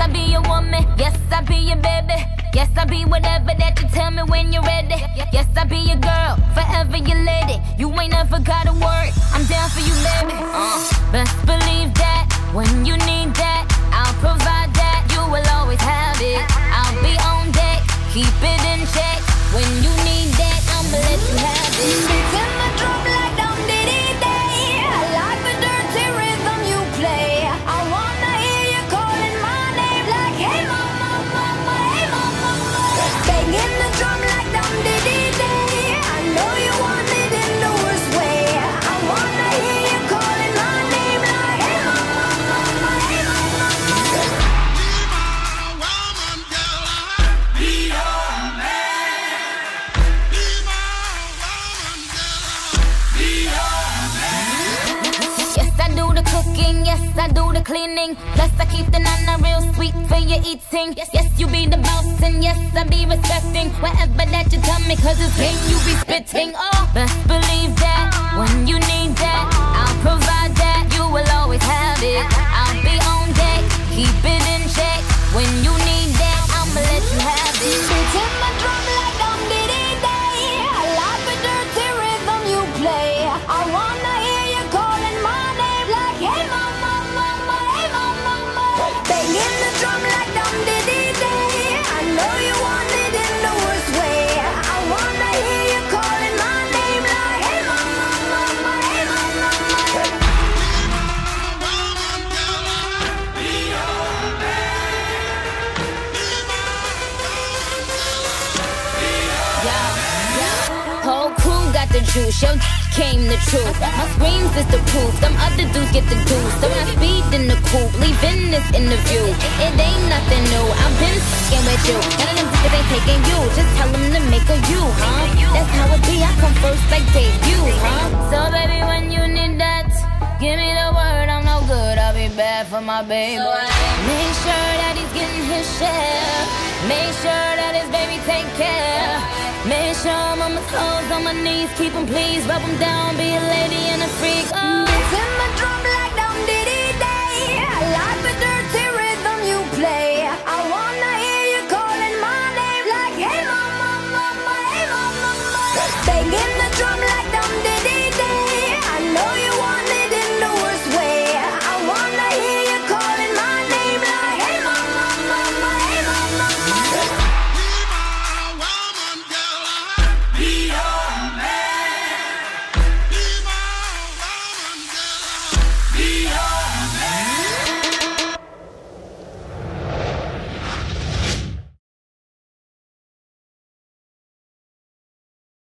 I be your woman, yes, I be your baby. Yes, I be whatever that you tell me when you're ready. Yes, I be your girl, forever your lady. You ain't never gotta work, I'm down for you, baby. Best believe that, when you need that, I'll provide that, you will always have it. I'll be on deck, keep it in check. When you need that, I'ma let you have it. Pretend my drum like down day. I like the dirty rhythm you play. I wanna hear you calling my name like, hey mama, mama, hey mama, mama. Banging the drum like down day. I know you want it in the worst way. I wanna hear you calling my name like, hey mama, mama, hey mama, mama. Be my woman, girl, be your man. Yes, I do the cleaning. Plus I keep the nana real sweet for your eating. Yes, you be the boss and yes, I be respecting whatever that you tell me, cause it's game you be spitting. Oh, best believe that, when you need that, I'll provide that, you will always have it. I'll be on deck, keep it in check. When you need that, I'ma let you have it. Pretend my drum like I'm day. I like the dirty rhythm you play. I wanna hear you calling my name like, hey mama, mama, hey mama, mama. Banging the drum like I'm day. I know you want it in the worst way. I wanna hear you calling my name like, hey mama, mama, hey mama, mama. Whole crew got the juice, yo came the truth. My screams is the proof, some other dudes get the deuce. So I speed in the coupe, leaving this interview. It ain't nothing new, I've been f***ing with you. None of them niggas ain't taking you, just tell them to make a you, huh? That's how it be, I come first like debut, huh? So baby, when you need that, give me the word, I'm no good, I'll be bad for my baby. So make sure that he's getting his share. Make sure that his baby take care. Make sure mama's clothes on my knees, keep him pleased, rub him down, be a lady and a free.